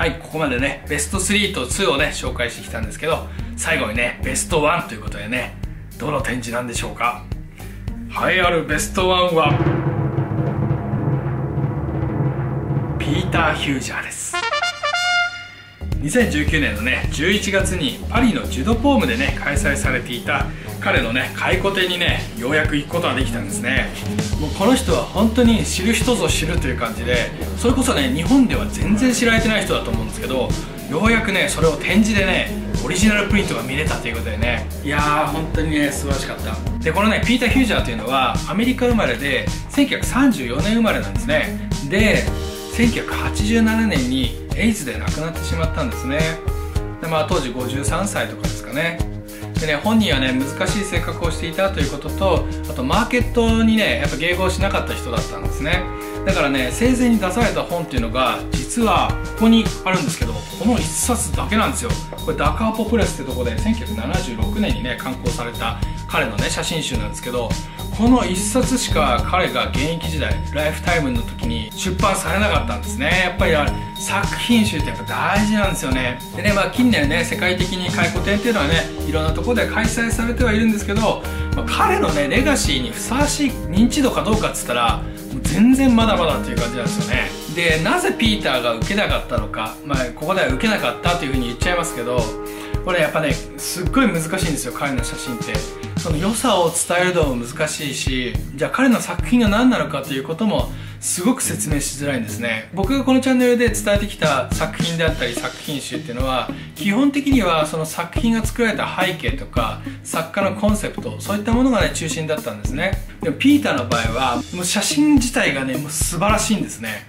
はい、ここまでね、ベスト3と2をね、紹介してきたんですけど、最後にね、ベスト1ということでね、どの展示なんでしょうか。栄えあるベスト1は、ピーター・ヒュージャーです。2019年のね、11月にパリのジュドポームでね、開催されていた彼のね、回顧展にね、ようやく行くことができたんですね。もうこの人は本当に知る人ぞ知るという感じで、それこそね、日本では全然知られてない人だと思うんですけど、ようやくね、それを展示でね、オリジナルプリントが見れたということでね、いやー本当にね、素晴らしかった。で、このね、ピーター・ヒュージャーというのはアメリカ生まれで1934年生まれなんですね。で、1987年にエイズで亡くなってしまったんですね。で、まあ、当時53歳とかですかね。でね、本人はね、難しい性格をしていたということと、あとマーケットにね、やっぱ迎合しなかった人だったんですね。だからね、生前に出された本っていうのが実はここにあるんですけど、この1冊だけなんですよ。これダカーポプレスってとこで1976年にね、刊行された彼のね、写真集なんですけど、この1冊しか彼が現役時代ライフタイムの時に出版されなかったんですね。やっぱり作品集ってやっぱ大事なんですよね。でね、まあ、近年ね、世界的に回顧展っていうのはね、いろんなところで開催されてはいるんですけど、まあ、彼のね、レガシーにふさわしい認知度かどうかっつったら全然まだまだっていう感じなんですよね。で、なぜピーターが受けなかったのか、まあ、ここでは受けなかったというふうに言っちゃいますけど、これやっぱね、すっごい難しいんですよ、彼の写真って。その良さを伝えるのも難しいし、じゃあ彼の作品が何なのかということもすごく説明しづらいんですね。僕がこのチャンネルで伝えてきた作品であったり作品集っていうのは、基本的にはその作品が作られた背景とか作家のコンセプト、そういったものがね、中心だったんですね。でもピーターの場合はもう写真自体がね、もう素晴らしいんですね。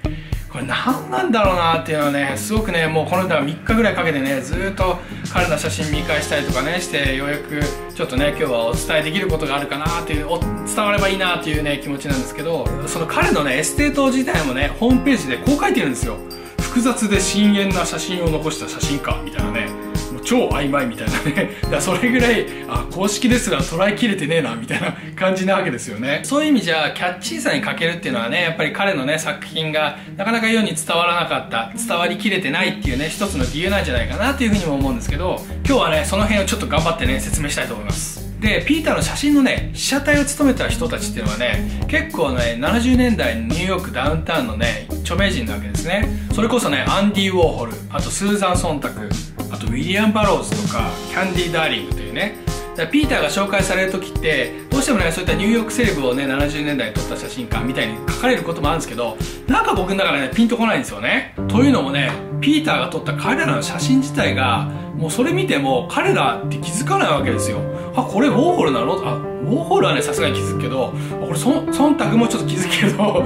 これ何なんだろうなっていうのはね、すごくね、もうこの人は3日ぐらいかけてね、ずっと彼の写真見返したりとかねして、ようやくちょっとね、今日はお伝えできることがあるかなっていう、伝わればいいなっていうね、気持ちなんですけど、その彼のね、エステート自体もね、ホームページでこう書いてるんですよ。複雑で深淵な写真を残した写真家みたいなね、もう超曖昧みたいなねだからそれぐらい、あ、公式ですら捉えきれてねえなみたいな感じなわけですよね。そういう意味じゃキャッチーさに欠けるっていうのはね、やっぱり彼のね、作品がなかなか世に伝わらなかった、伝わりきれてないっていうね、一つの理由なんじゃないかなというふうにも思うんですけど、今日はね、その辺をちょっと頑張ってね、説明したいと思います。で、ピーターの写真のね、被写体を務めた人たちっていうのはね、結構ね、70年代のニューヨークダウンタウンのね、著名人なわけですね。それこそね、アンディ・ウォーホル、あとスーザン・ソンタク、あとウィリアム・バローズとか、キャンディ・ダーリングというね。だからピーターが紹介される時って、どうしてもね、そういったニューヨークセレブをね、70年代に撮った写真家みたいに書かれることもあるんですけど、なんか僕の中でね、ピンとこないんですよね。というのもね、ピーターが撮った彼らの写真自体が、もうそれ見ても彼らって気づかないわけですよ。あ、これウォーホルなの？あ、ウォーホルはね、さすがに気づくけど、これソンタクもちょっと気づくけど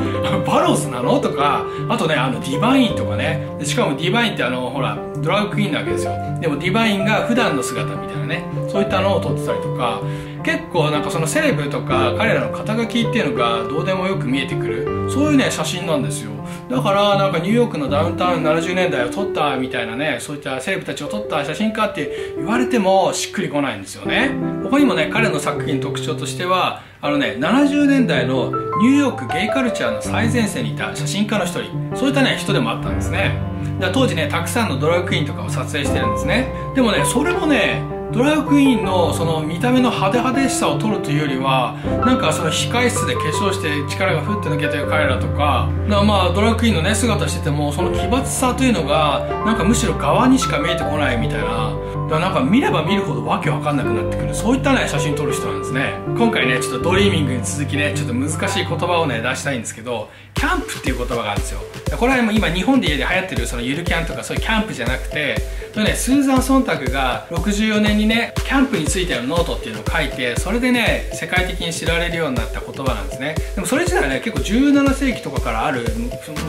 バローズなの？とか、あとね、ディバインとかね。で、しかもディバインってほら、ドラァグクイーンなわけですよ。でもディバインが普段の姿みたいなね、そういったのを撮ってたりとか、結構なんかそのセレブとか彼らの肩書きっていうのがどうでもよく見えてくる、そういうね、写真なんですよ。だからなんかニューヨークのダウンタウン70年代を撮ったみたいなね、そういったセレブたちを撮った写真家って言われてもしっくりこないんですよね。ここにもね、彼の作品の特徴としては、70年代のニューヨークゲイカルチャーの最前線にいた写真家の一人、そういったね、人でもあったんですね。だから当時ね、たくさんのドラァグクイーンとかを撮影してるんですね。でもね、それもね、ドラァグクイーンのその見た目の派手派手しさを撮るというよりは、なんかその控室で化粧して力がふって抜けてる彼らとか、まあドラァグクイーンのね、姿してても、その奇抜さというのがなんかむしろ側にしか見えてこないみたいな、だからなんか見れば見るほどわけわかんなくなってくる、そういったね、写真撮る人なんですね。今回ね、ちょっとドリーミングに続きね、ちょっと難しい言葉をね、出したいんですけど、キャンプっていう言葉があるんですよ。これは今日本で流行ってるそのゆるキャンとかそういうキャンプじゃなくて、スーザン・ソンタクが64年にね、キャンプについてのノートっていうのを書いて、それでね、世界的に知られるようになった言葉なんですね。でもそれ自体はね、結構17世紀とかからある、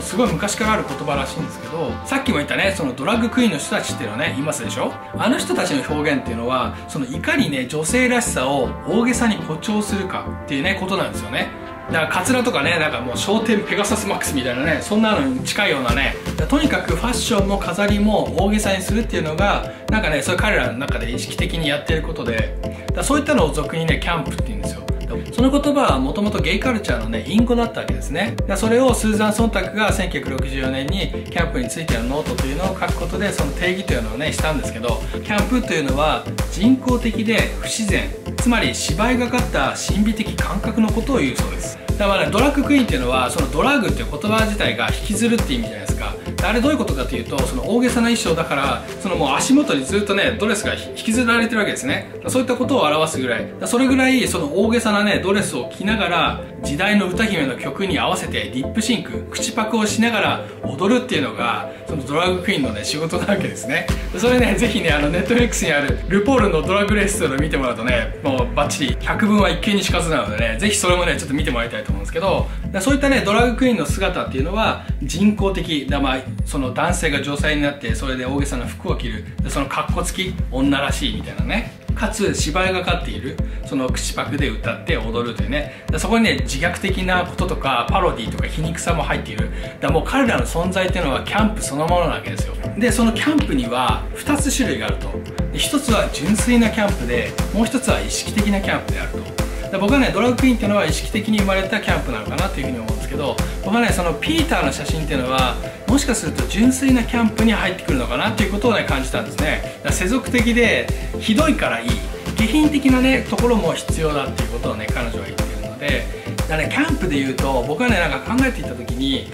すごい昔からある言葉らしいんですけど、さっきも言ったね、そのドラァグクイーンの人たちっていうのはね、いますでしょ。あの人たちの表現っていうのは、そのいかにね、女性らしさを大げさに誇張するかっていうね、ことなんですよね。だからカツラとかね、なんかもう昇天ペガサスマックスみたいなね、そんなのに近いようなね、とにかくファッションも飾りも大げさにするっていうのがなんかね、そういう彼らの中で意識的にやってることで、だそういったのを俗にね、キャンプって言うんですよ。けど、その言葉はもともとゲイカルチャーのね隠語だったわけですね。それをスーザン・ソンタクが1964年にキャンプについてのノートというのを書くことでその定義というのをねしたんですけど、キャンプというのは人工的で不自然、つまり芝居がかった神秘的感覚のことを言うそうです。だから、ね、ドラッグクイーンっていうのはそのドラッグっていう言葉自体が引きずるって意味じゃないですか。あれどういうことかというと、その大げさな衣装だからそのもう足元にずっとねドレスが引きずられてるわけですね。そういったことを表すぐらい、それぐらいその大げさなねドレスを着ながら時代の歌姫の曲に合わせてリップシンク口パクをしながら踊るっていうのがそのドラッグクイーンのね仕事なわけですね。それねぜひねネットフリックスにあるルポールのドラッグレースというのを見てもらうとねもうバッチリ百聞は一見にしかずなのでねぜひそれもねちょっと見てもらいたいと思うんですけど、そういったねドラッグクイーンの姿っていうのは人工的だ、まあその男性が女性になってそれで大げさな服を着る、でそのカッコつき女らしいみたいなね、かつ芝居がかっているその口パクで歌って踊るというね、そこにね自虐的なこととかパロディとか皮肉さも入っている。だもう彼らの存在っていうのはキャンプそのものなわけですよ。でそのキャンプには2つ種類があると。1つは純粋なキャンプで、もう1つは意識的なキャンプであると。僕はねドラッグクイーンっていうのは意識的に生まれたキャンプなのかなというふうに思うんですけど、僕はねそのピーターの写真っていうのはもしかすると純粋なキャンプに入ってくるのかなっていうことをね感じたんですね。だから世俗的でひどいからいい、下品的なねところも必要だっていうことをね彼女は言っているので、だからねキャンプでいうと僕はねなんか考えていた時に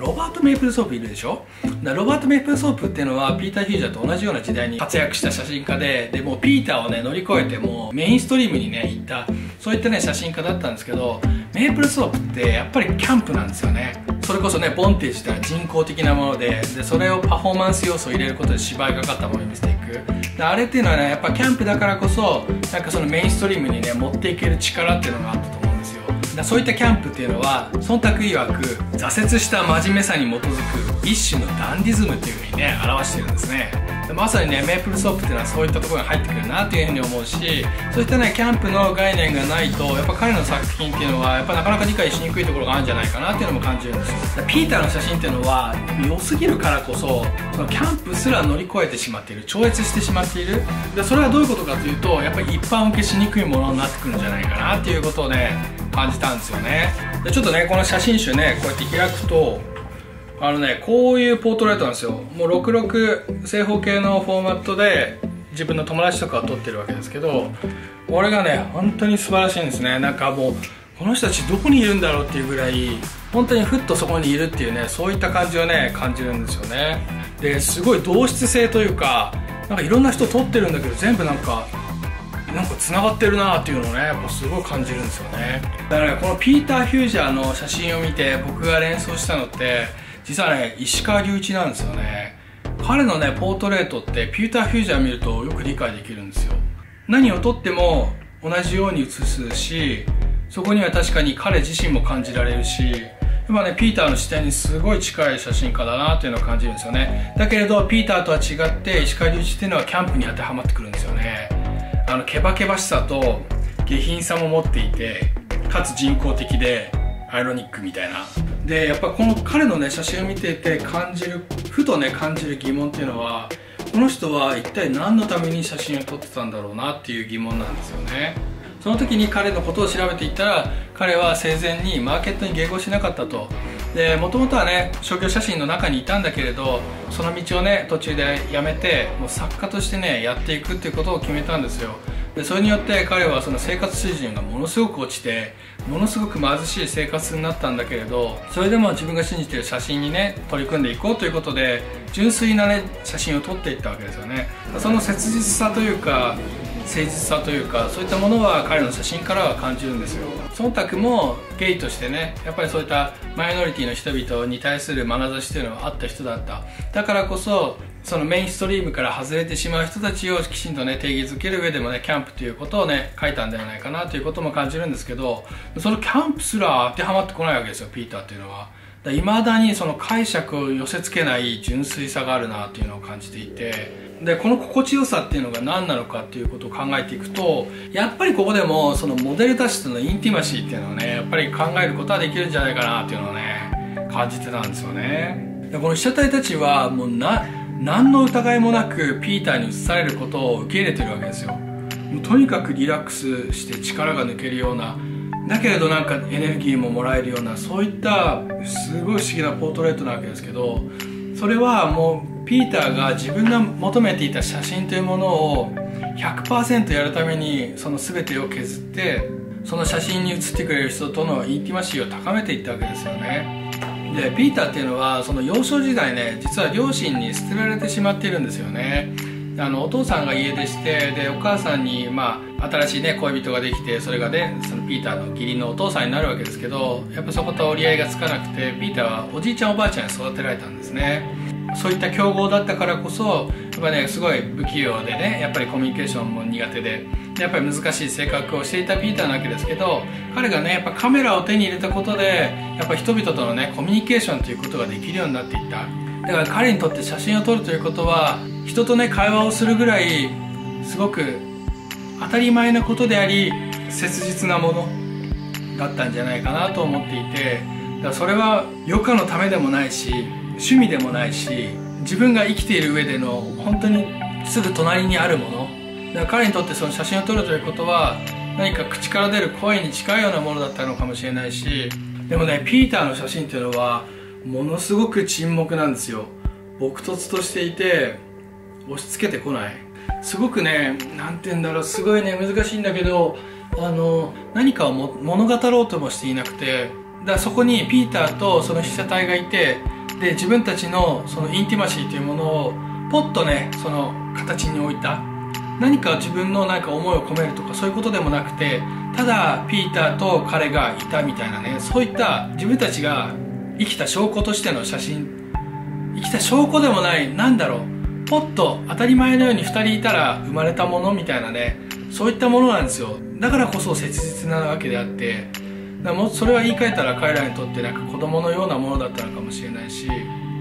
ロバート・メイプルソープいるでしょ。ロバート・メイプルソープっていうのはピーター・ヒュージャーと同じような時代に活躍した写真家で、もうピーターをね乗り越えてもうメインストリームにね行ったそういったね写真家だったんですけど、メイプルソープってやっぱりキャンプなんですよね。それこそねボンテージというのは人工的なもので、それをパフォーマンス要素を入れることで芝居がかったものに見せていく。あれっていうのはねやっぱキャンプだからこそなんかそのメインストリームにね持っていける力っていうのがあったと思う。そういったキャンプっていうのはソンタク曰く挫折した真面目さに基づく一種のダンディズムっていうふうにね表してるんですね。まさにねメイプルソープっていうのはそういったところが入ってくるなっていうふうに思うし、そういったねキャンプの概念がないとやっぱ彼の作品っていうのはやっぱなかなか理解しにくいところがあるんじゃないかなっていうのも感じるんですよ。ピーターの写真っていうのは良すぎるからこそそのキャンプすら乗り越えてしまっている、超越してしまっている。それはどういうことかというとやっぱり一般受けしにくいものになってくるんじゃないかなっていうことをね感じたんですよね。でちょっとねこの写真集ねこうやって開くとねこういうポートレートなんですよ。もう66正方形のフォーマットで自分の友達とかを撮ってるわけですけど、これがね本当に素晴らしいんですね。なんかもうこの人たちどこにいるんだろうっていうぐらい本当にふっとそこにいるっていうねそういった感じをね感じるんですよね。ですごい同質性というか、なんかいろんな人撮ってるんだけど全部なんか繋がってるなーっていうのをねやっぱすごい感じるんですよね。だから、ね、このピーター・ヒュージャーの写真を見て僕が連想したのって実はね石川隆一なんですよね。彼のねポートレートってピーター・ヒュージャー見るとよく理解できるんですよ。何を撮っても同じように写すし、そこには確かに彼自身も感じられるし、今ねピーターの視点にすごい近い写真家だなっていうのを感じるんですよね。だけれどピーターとは違って石川隆一っていうのはキャンプに当てはまってくるんですよね。ケバケバしさと下品さも持っていて、かつ人工的でアイロニックみたいな。でやっぱこの彼のね写真を見ていてふと感じる疑問っていうのは、この人は一体何のために写真を撮ってたんだろうなっていう疑問なんですよね。その時に彼のことを調べていったら、彼は生前にマーケットに迎合しなかったと。でもともとはね商業写真の中にいたんだけれど、その道をね途中でやめてもう作家としてねやっていくっていうことを決めたんですよ。でそれによって彼はその生活水準がものすごく落ちてものすごく貧しい生活になったんだけれど、それでも自分が信じている写真にね取り組んでいこうということで純粋なね写真を撮っていったわけですよね。その切実さというか誠実さというか、そういったものは彼の写真からは感じるんですよ。ソンタクもゲイとしてねやっぱりそういったマイノリティの人々に対する眼差しというのはあった人だった。だからこそそのメインストリームから外れてしまう人たちをきちんとね定義づける上でもねキャンプということをね書いたんではないかなということも感じるんですけど、そのキャンプすら当てはまってこないわけですよピーターっていうのは。いまだにその解釈を寄せつけない純粋さがあるなというのを感じていて、でこの心地よさっていうのが何なのかっていうことを考えていくと、やっぱりここでもそのモデルたちとのインティマシーっていうのをねやっぱり考えることはできるんじゃないかなっていうのをね感じてたんですよね。でこの被写体たちはもう何の疑いもなくピーターに映されることを受け入れてるわけですよ。もうとにかくリラックスして力が抜けるようなだけれどなんかエネルギーももらえるような、そういったすごい不思議なポートレートなわけですけど、それはもうピーターが自分が求めていた写真というものを 100% やるためにその全てを削って、その写真に写ってくれる人とのインティマシーを高めていったわけですよね。でピーターっていうのはその幼少時代ね、実は両親に捨てられてしまっているんですよね。お父さんが家出して、でお母さんに、新しい、恋人ができて、それがねそのピーターの義理のお父さんになるわけですけど、やっぱそこと折り合いがつかなくて、ピーターはおじいちゃんおばあちゃんに育てられたんですね。そういった競合だったからこそやっぱね、すごい不器用でね、やっぱりコミュニケーションも苦手で、やっぱり難しい性格をしていたピーターなわけですけど、彼がねやっぱカメラを手に入れたことで、やっぱ人々とのねコミュニケーションということができるようになっていった。だから彼にとって写真を撮るということは、人とね会話をするぐらいすごく当たり前なことであり、切実なものだったんじゃないかなと思っていて、だからそれは余暇のためでもないし、趣味でもないし、自分が生きている上での本当にすぐ隣にあるものだから、彼にとってその写真を撮るということは何か口から出る声に近いようなものだったのかもしれないし、でもねピーターの写真っていうのはものすごく沈黙なんですよ。朴訥としていて押し付けてこない、すごくね、なんて言うんだろう、すごいね難しいんだけど、何かを物語ろうともしていなくて、だからそこにピーターとその被写体がいて、で自分たちのそのインティマシーというものをポッとねその形に置いた、何か自分のなんか思いを込めるとかそういうことでもなくて、ただピーターと彼がいたみたいなね、そういった自分たちが生きた証拠としての写真、生きた証拠でもない、なんだろう、ポッと当たり前のように2人いたら生まれたものみたいなね、そういったものなんですよ。だからこそ切実なわけであって、だからもうそれは言い換えたら彼らにとってなんか子供のようなものだったのかもしれないし、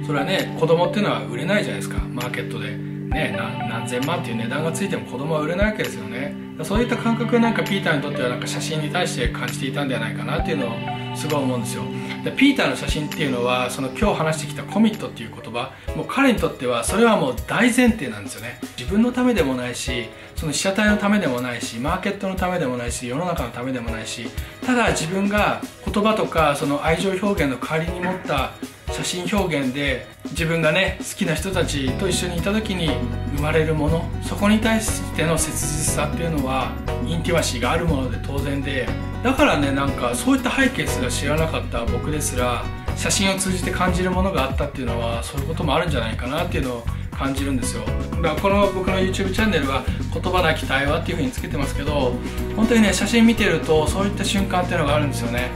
それはね子供っていうのは売れないじゃないですか、マーケットで、ね、何千万っていう値段がついても子供は売れないわけですよね。そういった感覚なんかピーターにとってはなんか写真に対して感じていたんではないかなっていうのをすごい思うんですよ。でピーターの写真っていうのは、その今日話してきたコミットっていう言葉、もう彼にとってはそれはもう大前提なんですよね。自分のためでもないし、その被写体のためでもないし、マーケットのためでもないし、世の中のためでもないし、ただ自分が言葉とかその愛情表現の代わりに持った写真表現で、自分がね好きな人たちと一緒にいた時に生まれるもの、そこに対しての切実さっていうのはインティマシーがあるもので当然で、だからねなんかそういった背景すら知らなかった僕ですら、写真を通じて感じるものがあったっていうのは、そういうこともあるんじゃないかなっていうのを感じるんですよ。だからこの僕の YouTube チャンネルは「言葉なき対話」っていうふうにつけてますけど、本当にね写真見てるとそういった瞬間っていうのがあるんですよね。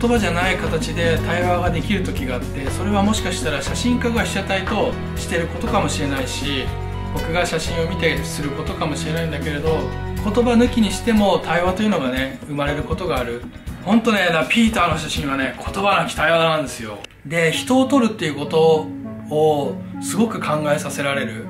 言葉じゃない形で対話ができる時があって、それはもしかしたら写真家が被写体としてることかもしれないし、僕が写真を見てすることかもしれないんだけれど、言葉抜きにしても対話というのがね生まれることがある。ほんとねピーターの写真はね言葉なき対話なんですよ。で人を撮るっていうことをすごく考えさせられる。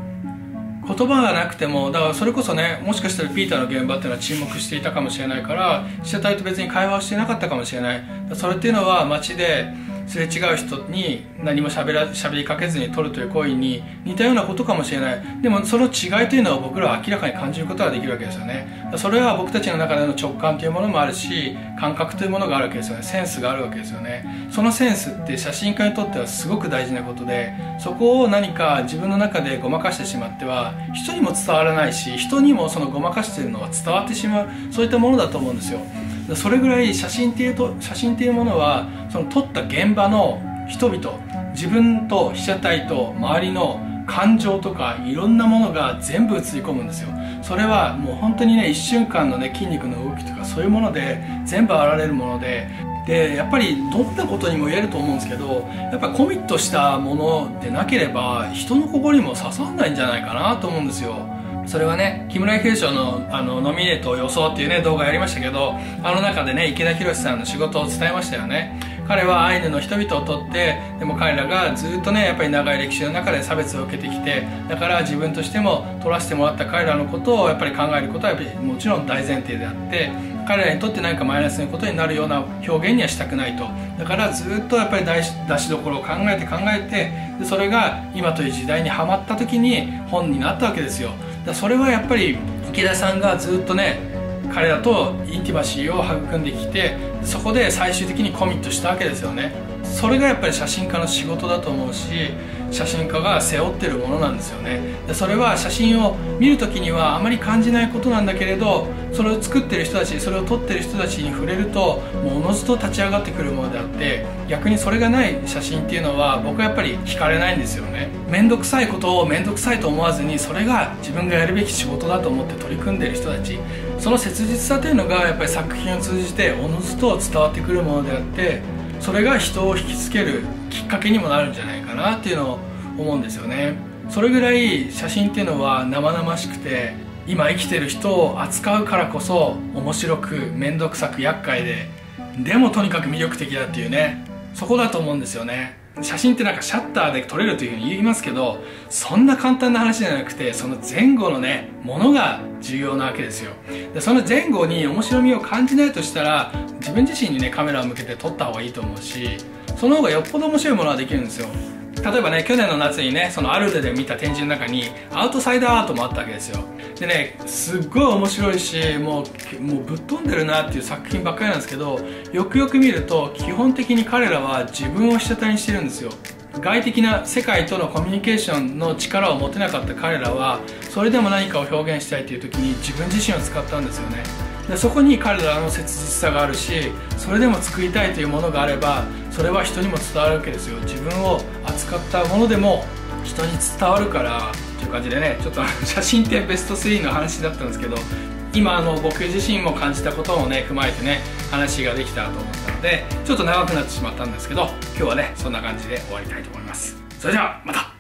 言葉がなくても、だからそれこそね、もしかしたらピーターの現場っていうのは沈黙していたかもしれないから、被写体と別に会話をしてなかったかもしれない。それっていうのは街ですれ違う人に何も喋りかけずに撮るという行為に似たようなことかもしれない。でもその違いというのは僕らは明らかに感じることができるわけですよね。それは僕たちの中での直感というものもあるし、感覚というものがあるわけですよね。センスがあるわけですよね。そのセンスって写真家にとってはすごく大事なことで、そこを何か自分の中でごまかしてしまっては人にも伝わらないし、人にもそのごまかしてるのは伝わってしまう、そういったものだと思うんですよ。それぐらい写真っていうものは、その撮った現場の人々、自分と被写体と周りの感情とかいろんなものが全部映り込むんですよ。それはもう本当にね1瞬間のね筋肉の動きとかそういうもので全部現れるもので、でやっぱりどんなことにも言えると思うんですけど、やっぱコミットしたものでなければ人の心にも刺さんないんじゃないかなと思うんですよ。それはね木村久賞のノミネートを予想っていうね動画やりましたけど、あの中でね池田寛さんの仕事を伝えましたよね。彼はアイヌの人々を撮って、でも彼らがずっとねやっぱり長い歴史の中で差別を受けてきて、だから自分としても撮らせてもらった彼らのことをやっぱり考えることはやっぱりもちろん大前提であって、彼らにとって何かマイナスのことになるような表現にはしたくないと。だからずっとやっぱり出しどころを考えて考えて、それが今という時代にはまった時に本になったわけですよ。だそれはやっぱり池田さんがずっとね彼らとインティマシーを育んできて、そこで最終的にコミットしたわけですよね。それがやっぱり写真家の仕事だと思うし、写真家が背負ってるものなんですよね。それは写真を見る時にはあまり感じないことなんだけれど、それを作ってる人たち、それを撮ってる人たちに触れるとものずと立ち上がってくるものであって、逆にそれがない写真っていうのは僕はやっぱり惹かれないんですよね。面倒くさいことを面倒くさいと思わずに、それが自分がやるべき仕事だと思って取り組んでる人たち、その切実さというのがやっぱり作品を通じておのずと伝わってくるものであって、それが人を引きつけるきっかけにもなるんじゃないかなっていうのを思うんですよね。それぐらい写真っていうのは生々しくて、今生きてる人を扱うからこそ面白く面倒くさく厄介で、でもとにかく魅力的だっていうね、そこだと思うんですよね。写真ってなんかシャッターで撮れるというふうに言いますけど、そんな簡単な話じゃなくて、その前後のねものが重要なわけですよ。でその前後に面白みを感じないとしたら、自分自身にねカメラを向けて撮った方がいいと思うし、その方がよっぽど面白いものはできるんですよ。例えばね、去年の夏にね、そのアルデで見た展示の中にアウトサイダーアートもあったわけですよ。でね、すっごい面白いし、もうぶっ飛んでるなっていう作品ばっかりなんですけど、よくよく見ると基本的に彼らは自分を被写体にしてるんですよ。外的な世界とのコミュニケーションの力を持てなかった彼らは、それでも何かを表現したいという時に自分自身を使ったんですよね。でそこに彼らの切実さがあるし、それでも作りたいというものがあれば、それは人にも伝わるわけですよ。自分を扱ったものでも人に伝わるからという感じでね、ちょっと写真ってベスト3の話だったんですけど、今僕自身も感じたことをね踏まえてね話ができたと思ったので、ちょっと長くなってしまったんですけど、今日はねそんな感じで終わりたいと思います。それではまた。